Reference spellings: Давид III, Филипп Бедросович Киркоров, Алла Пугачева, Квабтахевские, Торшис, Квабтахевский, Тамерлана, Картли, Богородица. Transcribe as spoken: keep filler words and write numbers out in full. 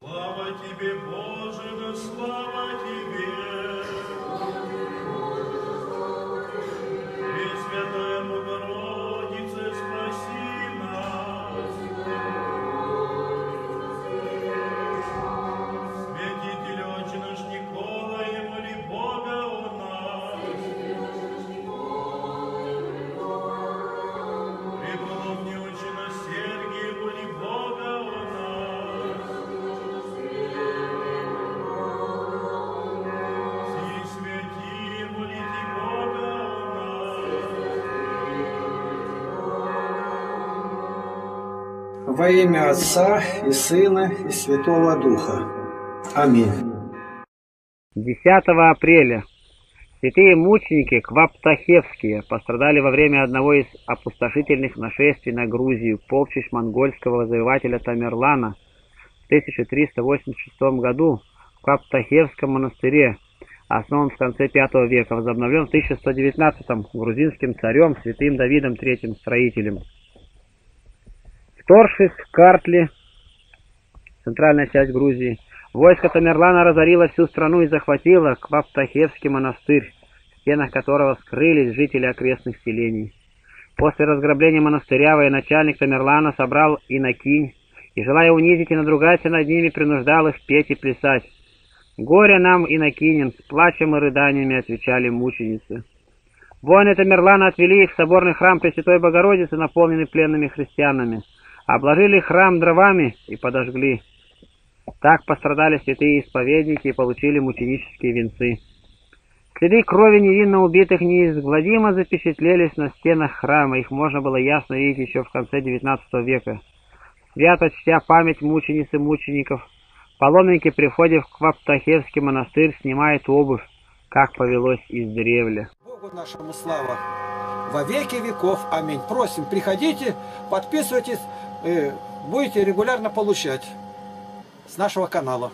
Слава Тебе, Боже, да слава Тебе, Пресвятая Богородица, спаси нас. Святитель Отче наш Николай, моли Бога у нас. Преподобный Отче наш Сергий, моли Бога у нас. Сии святые, молите Бога у нас. Во имя Отца и Сына и Святого Духа. Аминь. десятого апреля святые мученики Квабтахевские пострадали во время одного из опустошительных нашествий на Грузию полчищ монгольского завоевателя Тамерлана в тысяча триста восемьдесят шестом году в Квабтахевском монастыре, основан в конце пятого века, возобновлен в тысяча сто девятнадцатом грузинским царем святым Давидом третьим строителем. В Торшис, Картли, центральная часть Грузии, войско Тамерлана разорило всю страну и захватило Квабтахевский монастырь, в стенах которого скрылись жители окрестных селений. После разграбления монастыря военачальник Тамерлана собрал инокинь и, желая унизить и надругаться над ними, принуждал их петь и плясать. «Горе нам, инокиням!» — с плачем и рыданиями отвечали мученицы. Воины Тамерлана отвели их в соборный храм Пресвятой Богородицы, наполненный пленными христианами, обложили храм дровами и подожгли. Так пострадали святые исповедники и получили мученические венцы. Следы крови невинно убитых неизгладимо запечатлелись на стенах храма, их можно было ясно видеть еще в конце девятнадцатого века. Свято чтя память мучениц и мучеников, паломники при входе в Квабтахевский монастырь снимают обувь, как повелось издревле. Богу нашему слава во веки веков. Аминь. Просим, приходите, подписывайтесь, будете регулярно получать с нашего канала.